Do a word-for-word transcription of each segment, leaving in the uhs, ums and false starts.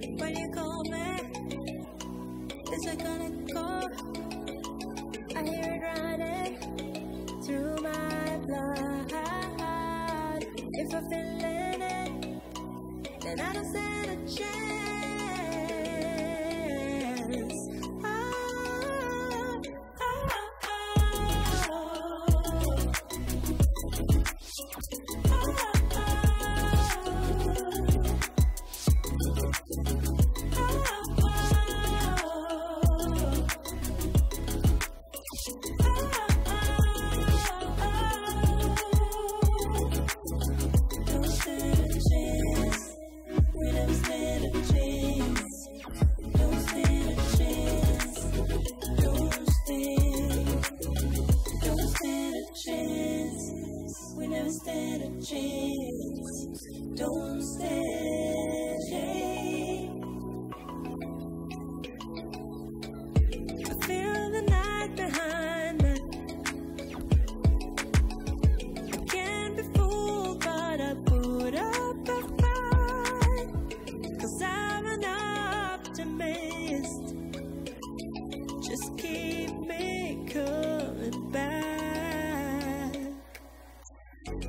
When you call me, it's like on a call. I hear it running through my blood. If I'm feeling it, then I don't stand a chance. Oh, oh, oh, oh.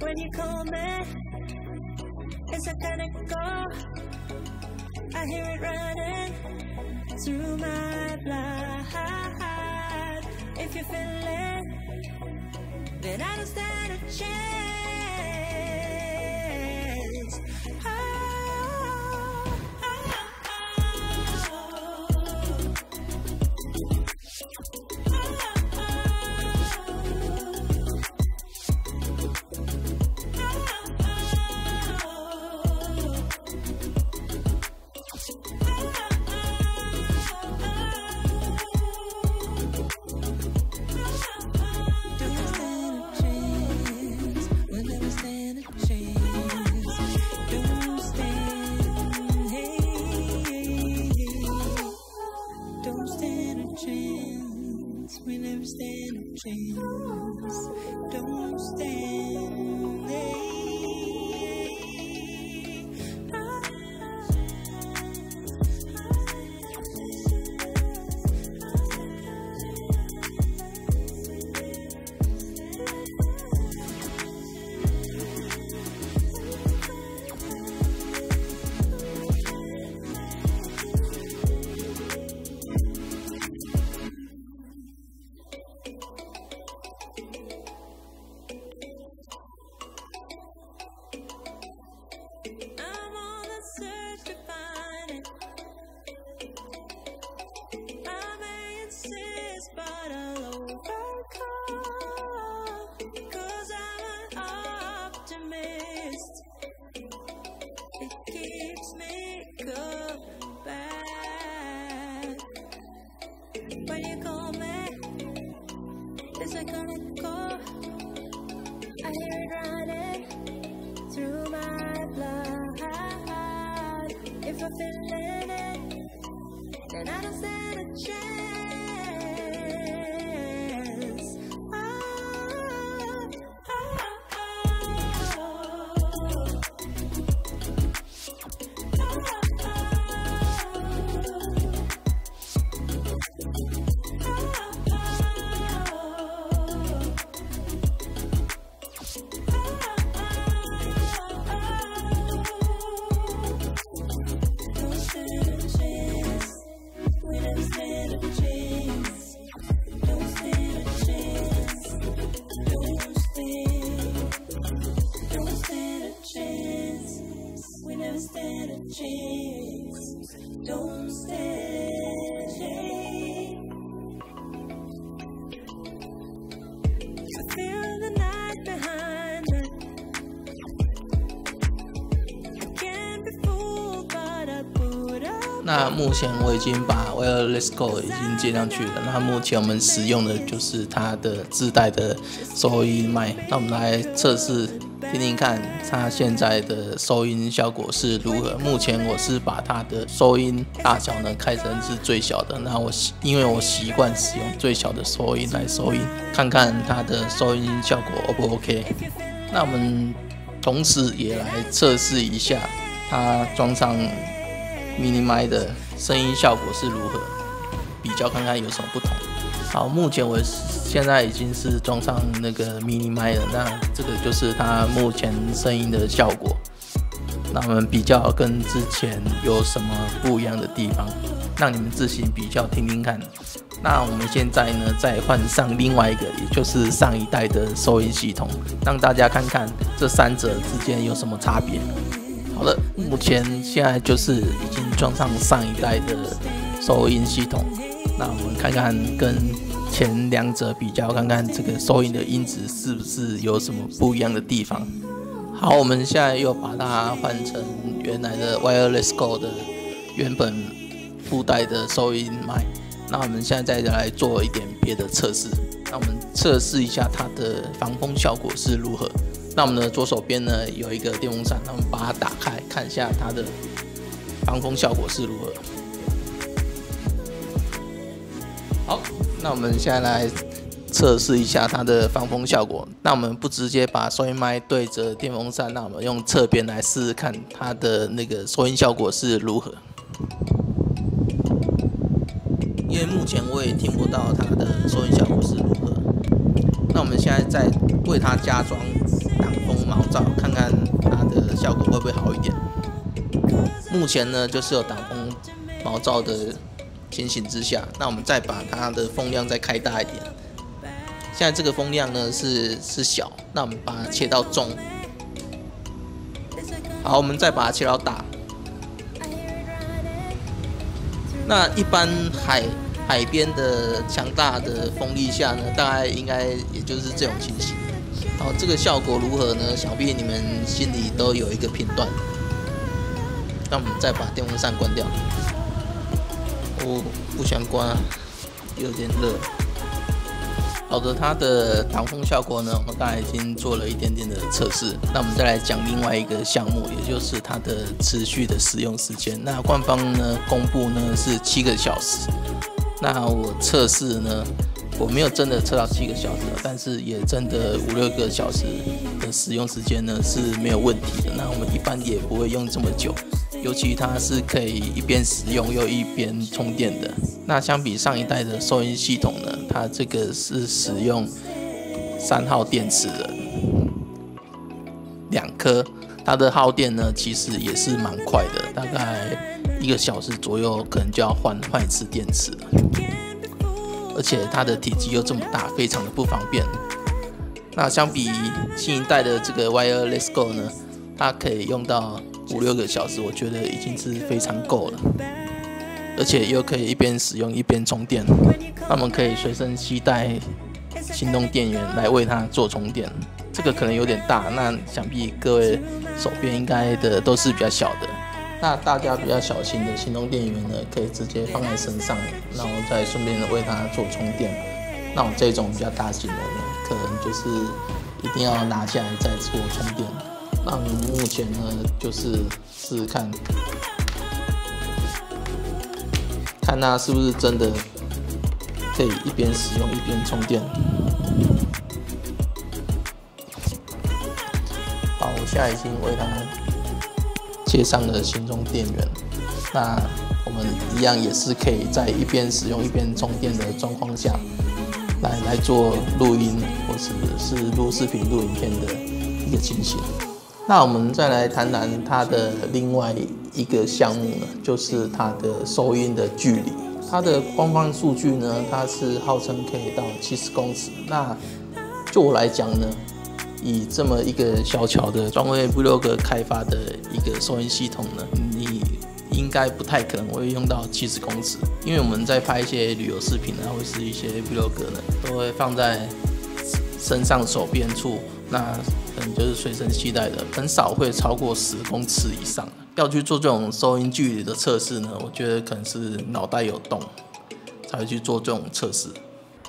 When you call me, it's like an echo. I hear it running through my blood. If you feel it, then I don't stand a chance. Oh.那目前我已经把 Wireless Go 已经接上去了。那目前我们使用的就是它的自带的收音麦。那我们来测试听听看，它现在的收音效果是如何。目前我是把它的收音大小呢开成是最小的。那我因为我习惯使用最小的收音来收音，看看它的收音效果 O 不 OK。那我们同时也来测试一下它装上 mini MINE 的声音效果是如何，比较看看有什么不同。好，目前我现在已经是装上那个 mini MINE 了，那这个就是它目前声音的效果。那我们比较跟之前有什么不一样的地方，让你们自行比较听听看。那我们现在呢，再换上另外一个，也就是上一代的收音系统，让大家看看这三者之间有什么差别。好了，目前现在就是已经装上上一代的收音系统，那我们看看跟前两者比较，看看这个收音的音质是不是有什么不一样的地方。好，我们现在又把它换成原来的 Wireless Go 的原本附带的收音麦。那我们现在再来做一点别的测试。那我们测试一下它的防风效果是如何。那我们的左手边呢有一个电风扇，那我们把它打开，看一下它的防风效果是如何。好，那我们现在来测试一下它的防风效果。那我们不直接把收音麦对着电风扇，那我们用侧边来试试看它的那个收音效果是如何。因为目前我也听不到它的收音效果是如何。那我们现在再为它加装挡风毛罩，看看它的效果会不会好一点。目前呢就是有挡风毛罩的情形之下，那我们再把它的风量再开大一点。现在这个风量呢是是小，那我们把它切到中。好，我们再把它切到大。那一般海海边的强大的风力下呢，大概应该也就是这种情形。好，这个效果如何呢？想必你们心里都有一个评断。那我们再把电风扇关掉。我不想关啊，有点热。好的，它的挡风效果呢，我们刚才已经做了一点点的测试。那我们再来讲另外一个项目，也就是它的持续的使用时间。那官方呢公布呢是七个小时。那我测试呢，我没有真的测到七个小时，但是也真的五六个小时的使用时间呢是没有问题的。那我们一般也不会用这么久，尤其它是可以一边使用又一边充电的。那相比上一代的收音系统呢，它这个是使用三号电池的两颗，它的耗电呢其实也是蛮快的，大概一个小时左右可能就要换换一次电池了。而且它的体积又这么大，非常的不方便。那相比新一代的这个 Wireless Go 呢，它可以用到五六个小时，我觉得已经是非常够了。而且又可以一边使用一边充电，那我们可以随身携带行动电源来为它做充电。这个可能有点大，那想必各位手边应该的都是比较小的。那大家比较小型的行动电源呢，可以直接放在身上，然后再顺便为它做充电。那我这种比较大型的呢，可能就是一定要拿下来再做充电。那我们目前呢，就是试试看。看它是不是真的可以一边使用一边充电。好，我现在已经为它接上了行动电源。那我们一样也是可以在一边使用一边充电的状况下，来来做录音或是是录视频、录影片的一个情形。那我们再来谈谈它的另外一个项目呢，就是它的收音的距离。它的官方数据呢，它是号称可以到七十公尺。那就我来讲呢，以这么一个小巧的专为 Vlog 开发的一个收音系统呢，你应该不太可能会用到七十公尺，因为我们在拍一些旅游视频啊，或是一些 Vlog 呢，都会放在身上手边处，那可能就是随身携带的，很少会超过十公尺以上。要去做这种收音距离的测试呢，我觉得可能是脑袋有洞才会去做这种测试。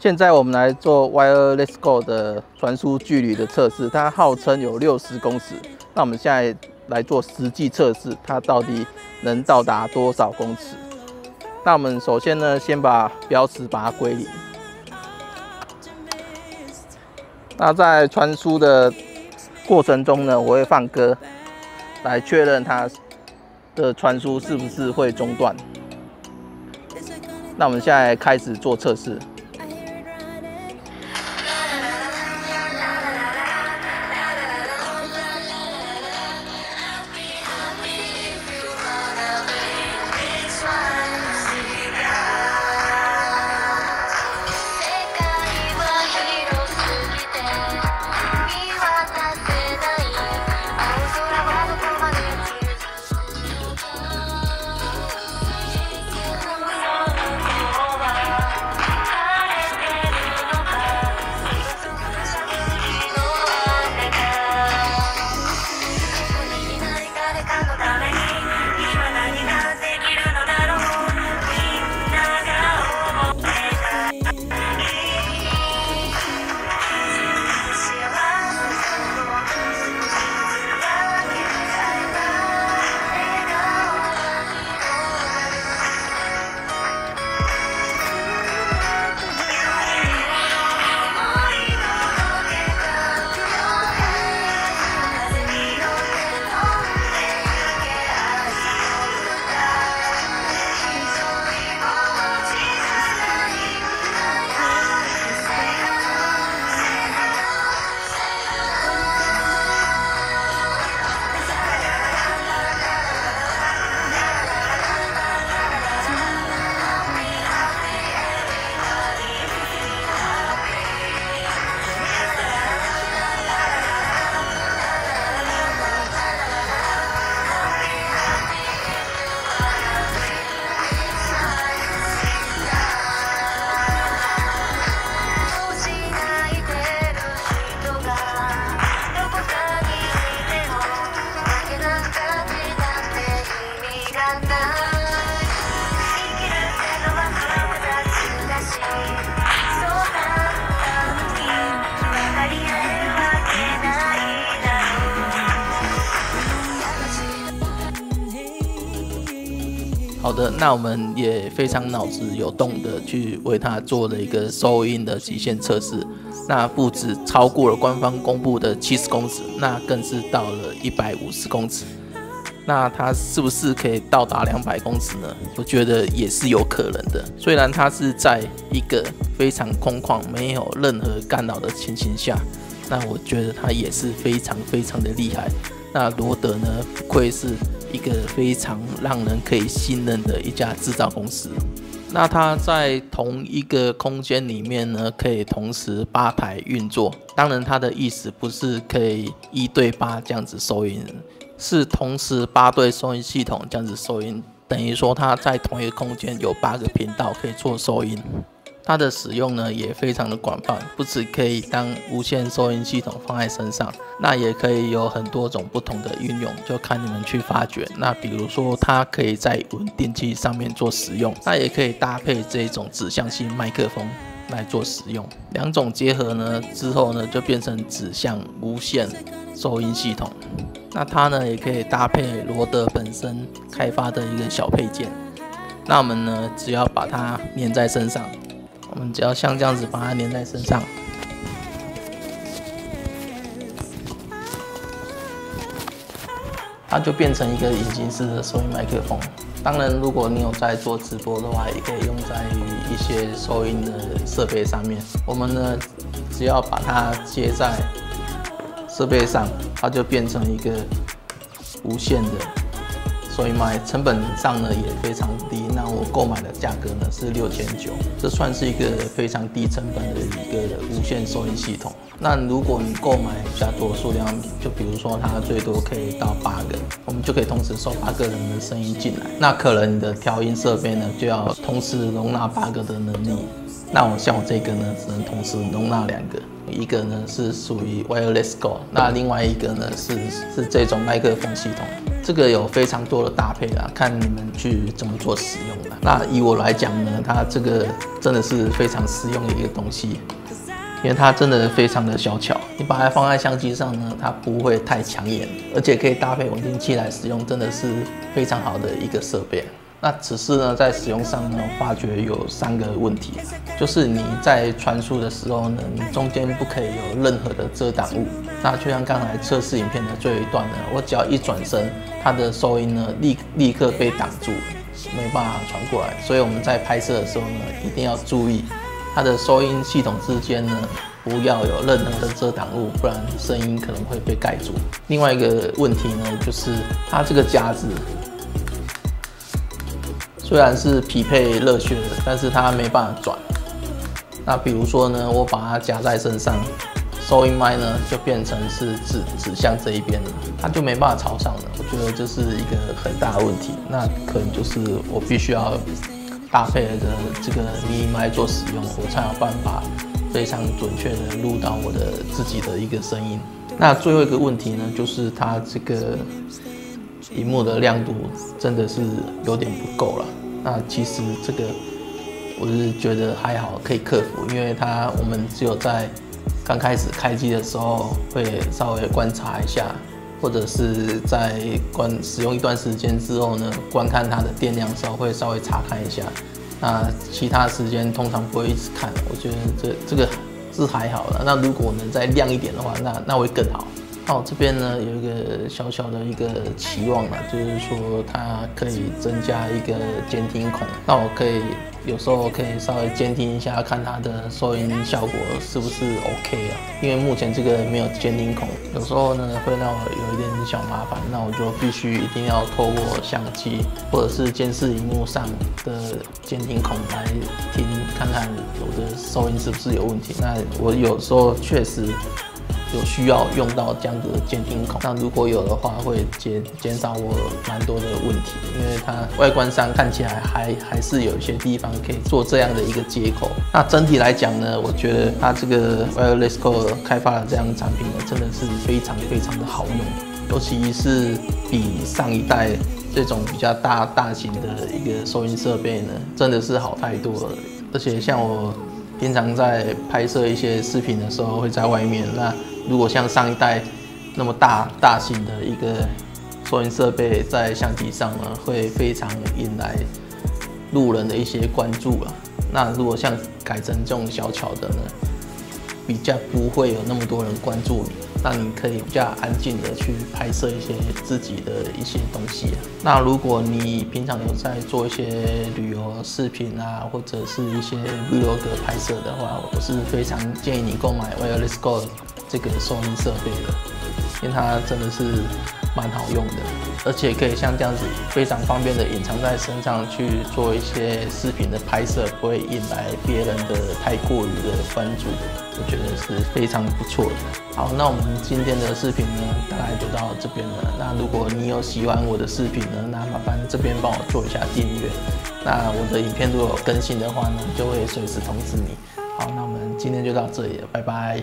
现在我们来做 Wireless Go 的传输距离的测试，它号称有六十公尺。那我们现在来做实际测试，它到底能到达多少公尺？那我们首先呢，先把标尺把它归零。那在传输的过程中呢，我会放歌来确认它的传输是不是会中断。那我们现在开始做测试。 好的，那我们也非常脑子有动的去为它做了一个收音的极限测试，那不止超过了官方公布的七十公尺，那更是到了一百五十公尺。那它是不是可以到达两百公尺呢？我觉得也是有可能的。虽然它是在一个非常空旷、没有任何干扰的情形下，那我觉得它也是非常非常的厉害。那罗德呢，不愧是 一个非常让人可以信任的一家制造公司。那它在同一个空间里面呢，可以同时八台运作。当然，它的意思不是可以一对八这样子收音，是同时八对收音系统这样子收音。等于说，它在同一个空间有八个频道可以做收音。它的使用呢也非常的广泛，不只可以当无线收音系统放在身上，那也可以有很多种不同的运用，就看你们去发掘。那比如说，它可以在稳定器上面做使用，那也可以搭配这种指向性麦克风来做使用。两种结合呢之后呢，就变成指向无线收音系统。那它呢也可以搭配罗德本身开发的一个小配件，那我们呢只要把它粘在身上。 我们只要像这样子把它粘在身上，它就变成一个隐形式的收音麦克风。当然，如果你有在做直播的话，也可以用在一些收音的设备上面。我们呢，只要把它接在设备上，它就变成一个无线的。 所以买成本上呢也非常低，那我购买的价格呢是六千九，这算是一个非常低成本的一个无线收音系统。那如果你购买比较多数量，就比如说它最多可以到八个，我们就可以同时收八个人的声音进来。那可能你的调音设备呢就要同时容纳八个的能力。那我像我这个呢只能同时容纳两个，一个呢是属于 Wireless Go， 那另外一个呢是是这种麦克风系统。 这个有非常多的搭配啦，看你们去怎么做使用啦。那以我来讲呢，它这个真的是非常实用的一个东西，因为它真的非常的小巧。你把它放在相机上呢，它不会太抢眼，而且可以搭配稳定器来使用，真的是非常好的一个设备。那只是呢，在使用上呢，发觉有三个问题，就是你在传输的时候呢，你中间不可以有任何的遮挡物。那就像刚才测试影片的最后一段呢，我只要一转身，它的收音呢立立刻被挡住了，没办法传过来。所以我们在拍摄的时候呢，一定要注意它的收音系统之间呢，不要有任何的遮挡物，不然声音可能会被盖住。另外一个问题呢，就是它这个夹子。 虽然是匹配热靴的，但是它没办法转。那比如说呢，我把它夹在身上，收音麦呢就变成是指指向这一边了，它就没办法朝上了。我觉得这是一个很大的问题。那可能就是我必须要搭配的这个mini麦做使用，我才有办法非常准确的录到我的自己的一个声音。那最后一个问题呢，就是它这个。 屏幕的亮度真的是有点不够了。那其实这个我是觉得还好，可以克服，因为它我们只有在刚开始开机的时候会稍微观察一下，或者是在观使用一段时间之后呢，观看它的电量的时候会稍微查看一下。那其他时间通常不会一直看，我觉得这这个是还好了。那如果能再亮一点的话，那那会更好。 那我这边呢有一个小小的一个期望啦，就是说它可以增加一个监听孔，那我可以有时候可以稍微监听一下，看它的收音效果是不是 OK 啊？因为目前这个没有监听孔，有时候呢会让我有一点小麻烦，那我就必须一定要透过相机或者是监视荧幕上的监听孔来听，看看我的收音是不是有问题。那我有时候确实。 有需要用到这样子的监听孔，那如果有的话，会减减少我蛮多的问题，因为它外观上看起来还还是有一些地方可以做这样的一个接口。那整体来讲呢，我觉得它这个 Wireless Go 开发的这样的产品呢，真的是非常非常的好用，尤其是比上一代这种比较大大型的一个收音设备呢，真的是好太多了。而且像我平常在拍摄一些视频的时候，会在外面那。 如果像上一代那么大大型的一个收音设备在相机上呢，会非常引来路人的一些关注啊。那如果像改成这种小巧的呢，比较不会有那么多人关注你，那你可以比较安静的去拍摄一些自己的一些东西啊。那如果你平常有在做一些旅游视频啊，或者是一些 vlog 拍摄的话，我是非常建议你购买 Wireless Go 这个收音设备的，因为它真的是蛮好用的，而且可以像这样子非常方便的隐藏在身上去做一些视频的拍摄，不会引来别人的太过于的关注，我觉得是非常不错的。好，那我们今天的视频呢，大概就到这边了。那如果你有喜欢我的视频呢，那麻烦这边帮我做一下订阅。那我的影片如果有更新的话呢，就会随时通知你。好，那我们今天就到这里了，拜拜。